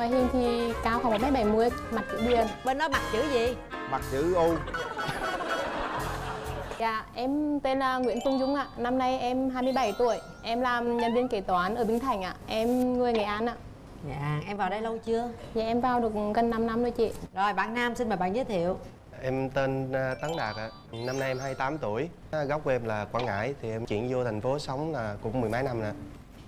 ngoài Hiên thì cao khoảng 1m70, mặt chữ điền. Bên đó mặt chữ gì? Mặt chữ U. Dạ, em tên là Nguyễn Tuấn Dũng ạ. Năm nay em 27 tuổi. Em làm nhân viên kế toán ở Bình Thạnh ạ. Em người Nghệ An ạ. Dạ, em vào đây lâu chưa? Dạ, em vào được gần 5 năm rồi chị. Rồi, bạn nam xin mời bạn giới thiệu. Em tên Tấn Đạt ạ. Năm nay em 28 tuổi. Gốc của em là Quảng Ngãi. Thì em chuyển vô thành phố sống là cũng mười mấy năm nè.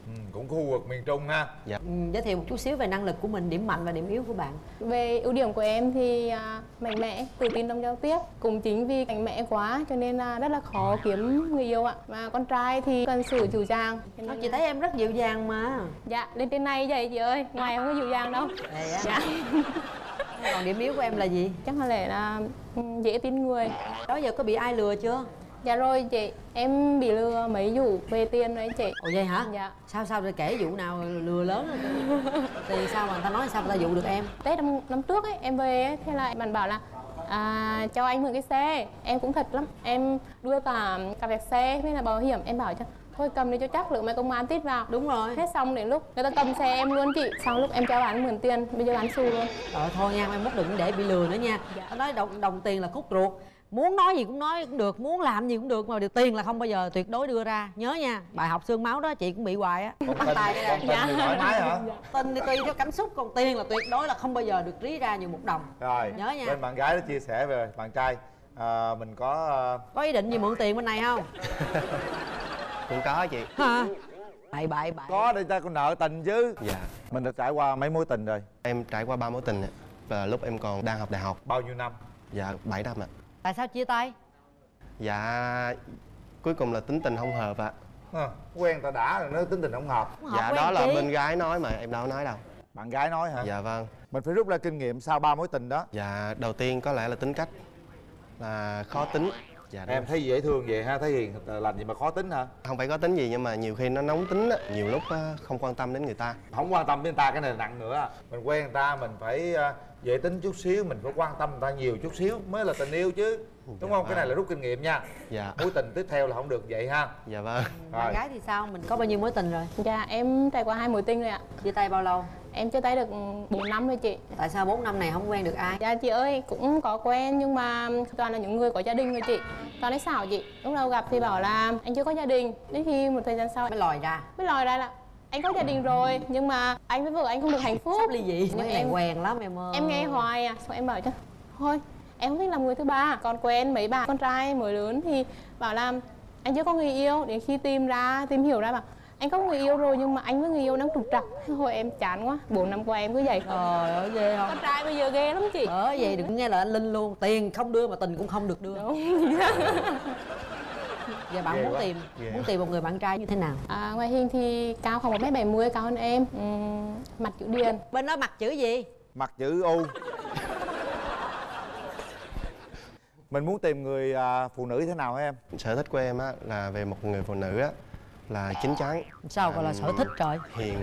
Ừ, cũng khu vực miền Trung ha. Dạ. Giới thiệu một chút xíu về năng lực của mình, điểm mạnh và điểm yếu của bạn. Về ưu điểm của em thì mạnh mẽ, tự tin trong giao tiếp. Cũng chính vì mạnh mẽ quá cho nên là rất là khó kiếm người yêu ạ. Và con trai thì cần sự dịu dàng. Chị thấy em rất dịu dàng mà. Dạ, lên trên này vậy chị ơi, ngoài không có dịu dàng đâu. Dạ. Còn điểm yếu của em là gì? Chắc có lẽ là dễ tin người. Đó giờ có bị ai lừa chưa? Dạ rồi chị, em bị lừa mấy vụ về tiền đấy chị. Ồ vậy hả? Dạ. Sao rồi kể vụ nào lừa lớn thì sao mà người ta nói sao người ta dụ được em? Tết năm trước ấy, em về ấy, thế là bạn bảo là cho anh mượn cái xe. Em cũng thật lắm, em đưa cả vẹt xe với là bảo hiểm. Em bảo cho thôi cầm đi cho chắc, lựa mày công an tít vào. Đúng rồi. Thế xong đến lúc người ta cầm xe em luôn chị. Sau lúc em cho bán mượn tiền, bây giờ bán xu luôn. Thôi nha, em mất đừng để bị lừa nữa nha. Dạ. Nó nói đồng tiền là khúc ruột. Muốn nói gì cũng nói cũng được, muốn làm gì cũng được, mà được tiền là không bao giờ tuyệt đối đưa ra. Nhớ nha, bài học xương máu đó chị cũng bị hoài á. Bắt tay đây nè. Dạ. Hả? Tin thì tùy theo cảm xúc, còn tiền là tuyệt đối là không bao giờ được rỉ ra như một đồng. Rồi. Nhớ nha. Bên bạn gái đã chia sẻ về bạn trai. Mình có ý định gì mượn tiền bên này không? Cũng có chị. Hả? Bậy. Có đây ta còn nợ tình chứ. Dạ. Mình đã trải qua mấy mối tình rồi? Em trải qua 3 mối tình ạ. Và lúc em còn đang học đại học. Bao nhiêu năm? Dạ 7 năm ạ. Tại sao chia tay? Dạ cuối cùng là tính tình không hợp ạ. Quen ta đã là nó tính tình không hợp. Dạ đó là bên gái nói mà em đâu nói đâu. Bạn gái nói hả? Dạ vâng. Mình phải rút ra kinh nghiệm sau 3 mối tình đó. Dạ đầu tiên có lẽ là tính cách là khó tính. Dạ, em thấy dễ thương vậy ha, thấy hiền lành gì mà khó tính hả? Không phải khó tính gì nhưng mà nhiều khi nó nóng tính á, nhiều lúc không quan tâm đến người ta. Không quan tâm đến người ta cái này là nặng nữa. Mình quen người ta mình phải dễ tính chút xíu, mình phải quan tâm người ta nhiều chút xíu mới là tình yêu chứ. Đúng dạ không? Vâng. Cái này là rút kinh nghiệm nha. Dạ. Mối tình tiếp theo là không được vậy ha. Dạ vâng. Bạn gái thì sao? Mình có bao nhiêu mối tình rồi? Dạ em trải qua 2 mối tình rồi ạ. Chia tay bao lâu? Em chưa tới được 4 năm thôi chị. Tại sao 4 năm này không quen được ai? Dạ chị ơi, cũng có quen nhưng mà toàn là những người có gia đình rồi chị. Toàn ấy xảo chị. Lúc đầu gặp thì bảo là anh chưa có gia đình. Đến khi một thời gian sau mới lòi ra. Mới lòi ra là anh có gia đình rồi nhưng mà anh với vợ anh không được hạnh phúc. Sắp ly dị. Nhưng em quen lắm em ơi. Em nghe hoài à. Xong em bảo chứ thôi em không thích làm người thứ ba. Còn quen mấy bà con trai mới lớn thì bảo là anh chưa có người yêu. Đến khi tìm hiểu ra mà anh có người yêu rồi nhưng mà anh với người yêu đang trục trặc. Thôi em chán quá, 4 năm qua em cứ vậy. Ghê không? Con trai bây giờ ghê lắm chị. Vậy đừng nghe lời anh Linh luôn. Tiền không đưa mà tình cũng không được đưa. Đúng. Giờ bạn ghê muốn tìm một người bạn trai như thế nào? Ngoài Hiên thì cao khoảng 1m70, cao hơn em. Mặt chữ điền. Bên đó mặt chữ gì? Mặt chữ U. Mình muốn tìm người phụ nữ thế nào hả em? Sở thích của em á là về một người phụ nữ á là chín chắn. Sao gọi là sở thích trời? Hiền.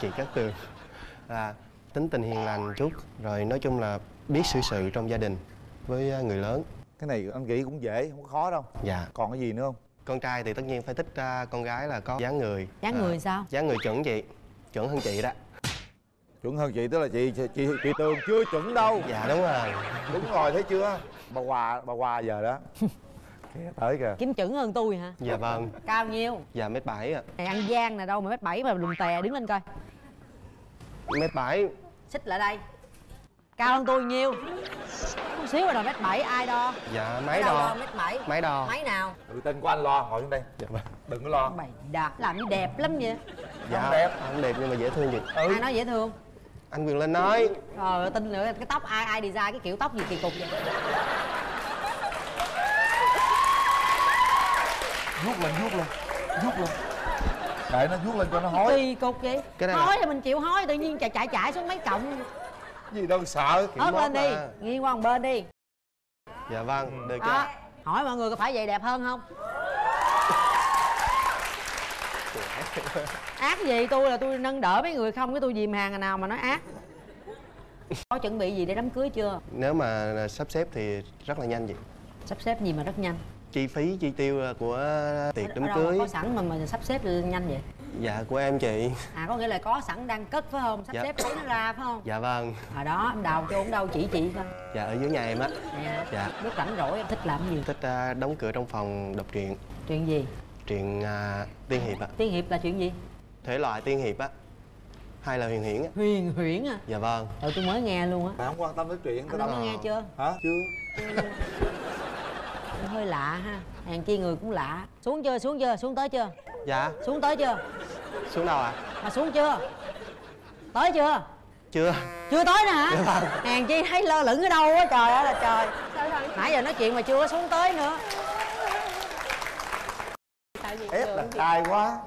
Chị Cát Tường là tính tình hiền lành chút, rồi nói chung là biết xử sự trong gia đình với người lớn. Cái này anh nghĩ cũng dễ, không có khó đâu. Dạ. Còn cái gì nữa không? Con trai thì tất nhiên phải thích con gái là có dáng người. Dáng người sao? Dáng người chuẩn chị, chuẩn hơn chị đó. Chuẩn hơn chị tức là chị Tường chưa chuẩn đâu. Dạ đúng rồi. Đúng rồi, thấy chưa? Bà Hòa giờ đó. Tới kìa. Kiếm chững hơn tôi hả? Dạ vâng. Cao nhiêu? Dạ 1m7 ạ. Này ăn gian nè đâu mà 1m7 mà lùm tè, đứng lên coi. 1m7. Xích lại đây. Cao hơn tôi nhiêu? Chút xíu rồi đòi 1m7 ai đo? Dạ máy đo. 1m7. Máy đo. Máy nào? Tự tin của anh lo, ngồi xuống đây. Dạ vâng. Đừng có lo. Mày đạp làm như đẹp lắm vậy. Dạ không đẹp. Không đẹp nhưng mà dễ thương vậy. Ai nói dễ thương? Anh Quyền Linh nói. Tin nữa cái tóc ai design cái kiểu tóc gì kỳ cục vậy? Vuốt lên để nó vuốt lên cho nó hói. Kỳ cục vậy. Hói thì mình chịu hói, tự nhiên chạy xuống mấy cọng gì đâu sợ. Hớt lên đi, nghiêng qua một bên đi. Dạ vâng, được chưa? Hỏi mọi người có phải vậy đẹp hơn không? Ác gì, tôi là tôi nâng đỡ mấy người không, cái tôi dìm hàng nào mà nói ác. Có chuẩn bị gì để đám cưới chưa? Nếu mà sắp xếp thì rất là nhanh vậy. Sắp xếp gì mà rất nhanh? Chi phí chi tiêu của tiệc đám cưới có sẵn mà sắp xếp nhanh vậy. Dạ của em chị. À có nghĩa là có sẵn đang cất phải không? Sắp dạ. Xếp nó ra phải không? Dạ vâng. Hồi đó em đào chôn đâu chỉ con. Dạ ở dưới nhà em á. Dạ. Dạ. Lúc rảnh rỗi em thích làm gì? Thích đóng cửa trong phòng đọc truyện. Truyện gì? Truyện tiên hiệp ạ. Tiên hiệp là chuyện gì? Thể loại tiên hiệp á. Hay là huyền huyễn á. Huyền huyễn à? Dạ vâng. Rồi tôi mới nghe luôn á. Mà không quan tâm tới truyện. Anh đâu có nghe chưa? Hả? Chưa. Hơi lạ ha. Hàng kia người cũng lạ. Xuống chưa? Xuống chưa? Xuống tới chưa? Dạ. Xuống tới chưa? Xuống đâu ạ? À? Mà xuống chưa? Tới chưa? Chưa. Chưa tới nè hả? Vâng. Hàng chi thấy lơ lửng ở đâu á, trời ơi là trời. Nãy giờ nói chuyện mà chưa có xuống tới nữa. Ép là trai quá.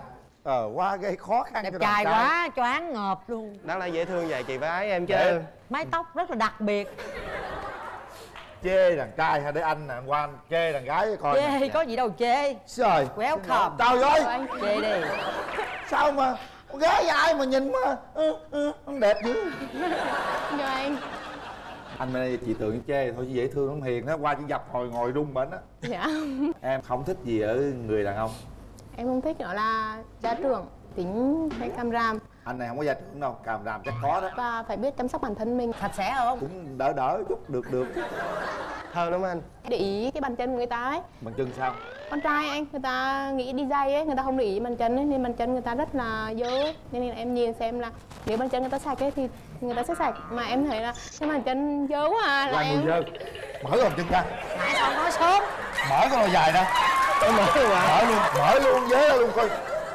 Qua gây khó khăn. Đẹp trai quá, choáng ngợp luôn. Đáng lẽ dễ thương vậy chị phải ái em chứ. Mái tóc rất là đặc biệt. Chê đàn trai hay để anh nè, qua anh chê đàn gái coi. Chê có gì đâu chê. Trời. Welcome. Tao rồi. Chê đi. Sao mà con gái ai mà nhìn mà đẹp dữ. Rồi anh bên đây chị tưởng chê thôi chứ dễ thương lắm, hiền đó, qua chỉ dập hồi ngồi rung bến á. Dạ. Em không thích gì ở người đàn ông? Em không thích nó là gia trưởng, tính hay càm ràm. Anh này không có gia trưởng đâu, càm ràm chắc có đó. Và phải biết chăm sóc bản thân mình. Sạch sẽ không? Cũng đỡ chút, được. Thơm lắm anh. Để ý cái bàn chân của người ta ấy. Bàn chân sao? Con trai anh, người ta nghĩ đi dây ấy, người ta không để ý bàn chân ấy, nên bàn chân người ta rất là dơ. Nên là em nhìn xem là nếu bàn chân người ta sạch ấy thì người ta sẽ sạch. Mà em thấy là cái bàn chân dơ quá à, là em... Dơ. Mở cái bàn chân ra. Nãy sao nói sớm. Mở cái đôi dài ra. Mở luôn, dế ra luôn coi.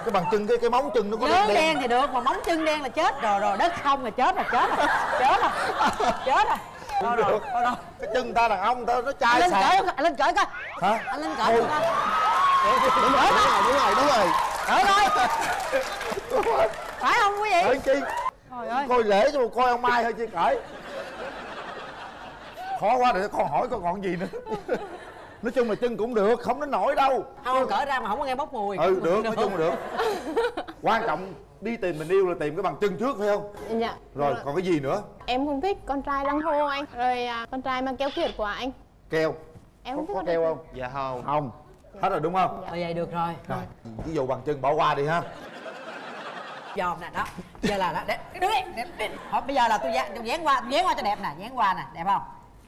Cái bàn chân, cái móng chân nó có đen đen thì được, mà móng chân đen là chết rồi, đất không là chết rồi. Không được. Cái chân ta đàn ông, ta nó chai sạch. Anh lên cởi coi. Hả? Anh lên cởi coi. Đúng rồi. Cởi coi. Phải không quý vị? Cởi chi? Trời ơi. Coi lễ cho coi ông Mai thôi chứ cởi. Khó quá để con hỏi con còn gì nữa. Nói chung là chân cũng được, không đến nổi đâu. Không, cởi ra mà không có nghe bốc mùi. Ừ, được, nói chung là được. Quan trọng đi tìm mình yêu là tìm cái bằng chân trước phải không? Dạ. Rồi, còn cái gì nữa? Em không thích con trai lăng hô anh. Rồi con trai mang keo kiệt của anh. Keo? Em không thích. Có keo không? Dạ không. Không. Hết rồi đúng không? Dạ. Vậy được rồi. Rồi, ví dụ bằng chân bỏ qua đi ha. Dòm nè, đó. Giờ là đó, đẹp. Bây giờ là tôi dán qua cho đẹp nè, đẹp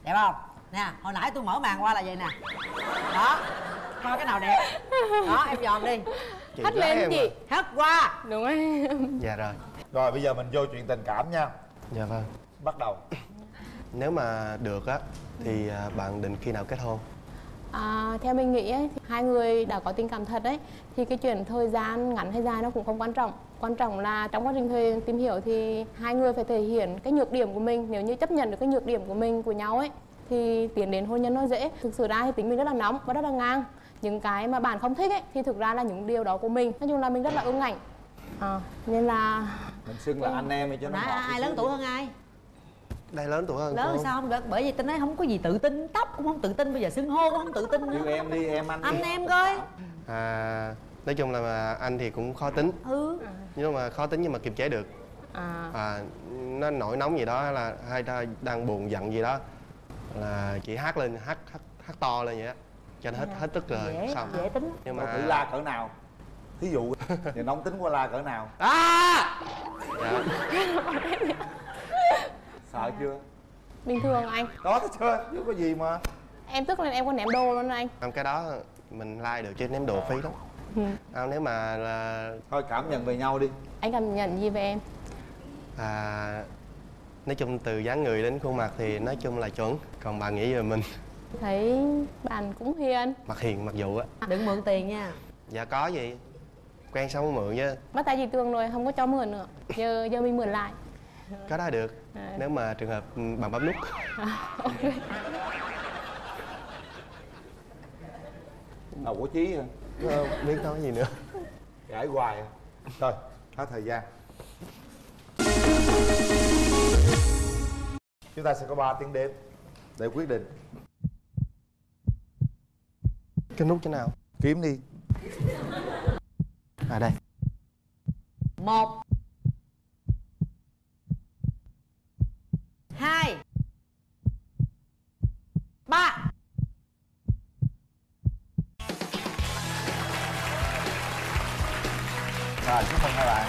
không? Nè, hồi nãy tôi mở màn qua là vậy nè. Đó. Coi cái nào đẹp. Đó, em dòm đi. Hất lên chị. Hất qua. Đúng rồi. Dạ rồi. Rồi bây giờ mình vô chuyện tình cảm nha. Dạ vâng. Bắt đầu. Nếu mà được á thì bạn định khi nào kết hôn? Theo mình nghĩ ấy, thì hai người đã có tình cảm thật ấy, thì cái chuyện thời gian ngắn hay dài nó cũng không quan trọng. Quan trọng là trong quá trình tìm hiểu thì hai người phải thể hiện cái nhược điểm của mình. Nếu như chấp nhận được cái nhược điểm của mình, của nhau ấy, thì tiến đến hôn nhân nó dễ. Thực sự ra thì tính mình rất là nóng và rất là ngang. Những cái mà bạn không thích ấy, thì thực ra là những điều đó của mình. Nói chung là mình rất là ương ngạnh. Nên là... Mình xưng là anh em cho nó ngọt. Ai lớn tuổi hơn ai? Đây lớn tuổi hơn. Lớn sao không được? Bởi vì tính ấy không có gì tự tin. Tóc cũng không tự tin, bây giờ xưng hô cũng không tự tin nữa. Như em đi, em anh đi. Anh em coi. Nói chung là anh thì cũng khó tính. Nhưng mà khó tính nhưng mà kiềm chế được. Nó nổi nóng gì đó hay là đang buồn giận gì đó là chị hát lên, hát to lên vậy á, cho nên hết tức rồi xong. Dễ tính. Nhưng mà thử la cỡ nào, thí dụ thì nóng tính qua la cỡ nào. Dạ. Sợ chưa? Bình thường anh. Đó thấy chưa, chứ có gì mà. Em tức lên em có ném đồ luôn anh. Cái đó mình like được chứ ném đồ phí lắm. Nếu mà là thôi cảm nhận về nhau đi. Anh cảm nhận gì về em? Nói chung từ dáng người đến khuôn mặt thì nói chung là chuẩn. Còn bạn nghĩ về mình? Thấy bạn cũng hiền. Mặt hiền mặc dù á. Đừng mượn tiền nha. Dạ có gì. Quen xong mới mượn chứ. Bắt tay gì Tường rồi không có cho mượn nữa. Giờ mình mượn lại. Có đó được. Nếu mà trường hợp bạn bấm nút. Ok. Đầu của Chí hả? Biết nói gì nữa. Gãi hoài. Thôi, hết thời gian. Chúng ta sẽ có 3 tiếng đếm để quyết định. Cái nút chỗ nào? Kiếm đi. Đây. 1 2 3. Rồi, số phần 2. bạn.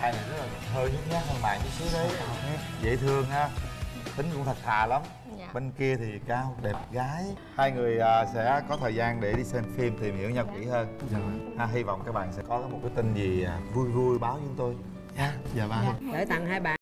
Thai này rất là hơi nhút nhát hơn bạn chút xíu đấy, dễ thương ha, tính cũng thật thà lắm. Dạ. Bên kia thì cao, đẹp gái. Hai người sẽ có thời gian để đi xem phim tìm hiểu nhau kỹ hơn. Dạ. Ha, hy vọng các bạn sẽ có một cái tin gì vui vui báo với tôi. Dạ, dạ ba. Dạ. Để tặng hai bạn.